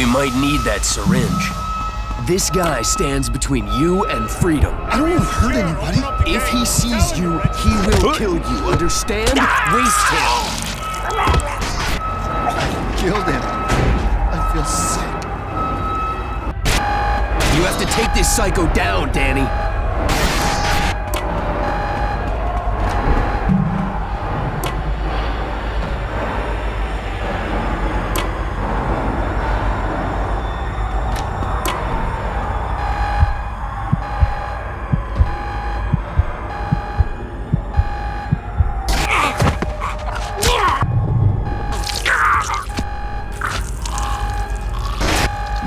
We might need that syringe. This guy stands between you and freedom. I don't want to hurt anybody. If he sees you, he will kill you. Understand? Waste him. I killed him. I feel sick. You have to take this psycho down, Danny.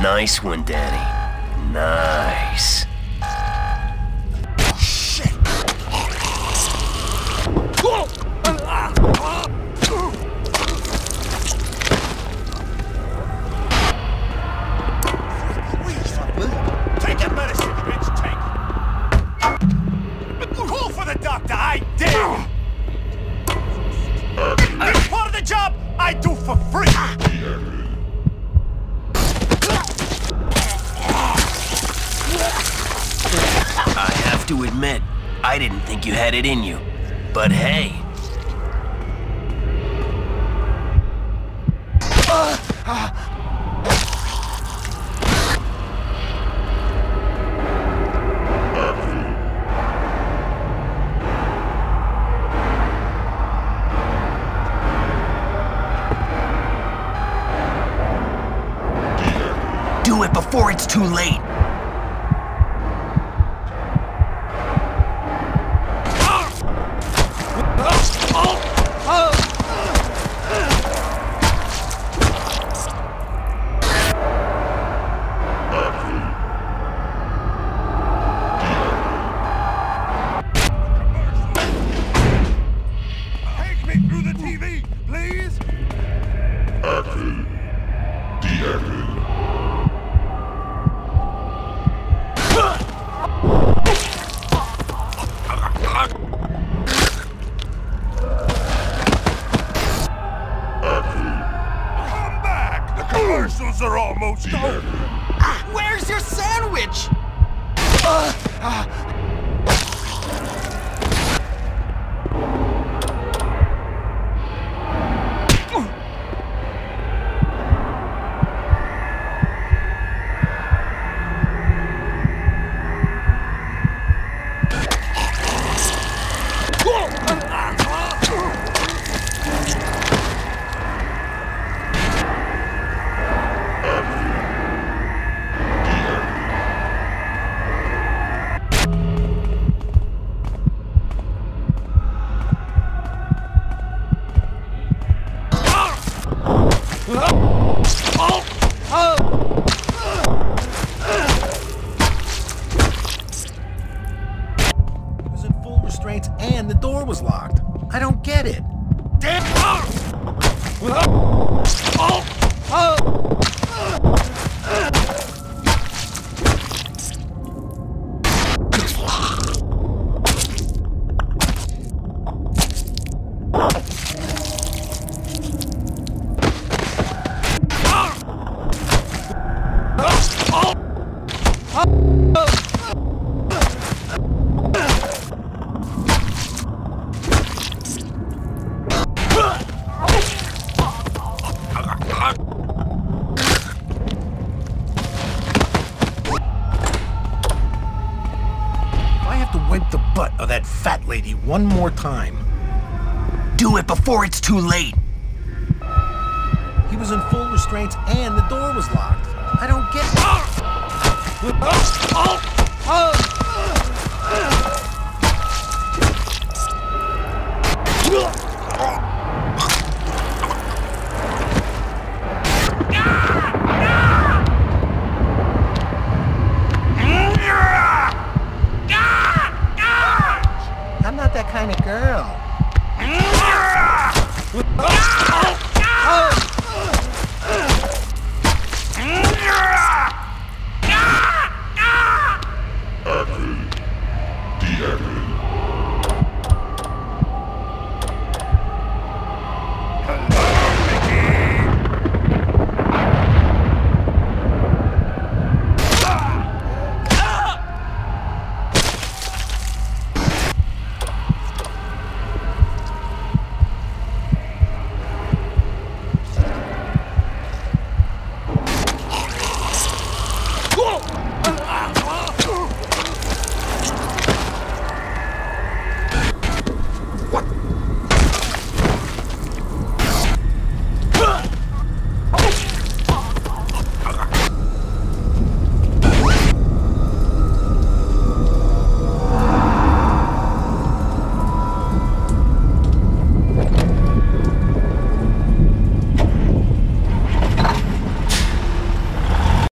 Nice one, Danny. Nice. Shit. Please, take the medicine, bitch, take. Call for the doctor, I did. That's part of the job I do for free. I have to admit, I didn't think you had it in you, but hey. Do it before it's too late. Are almost over. Where's your sandwich? And the door was locked. I don't get it. Damn! That fat lady one more time. Do it before it's too late. He was in full restraints and the door was locked. I don't get it.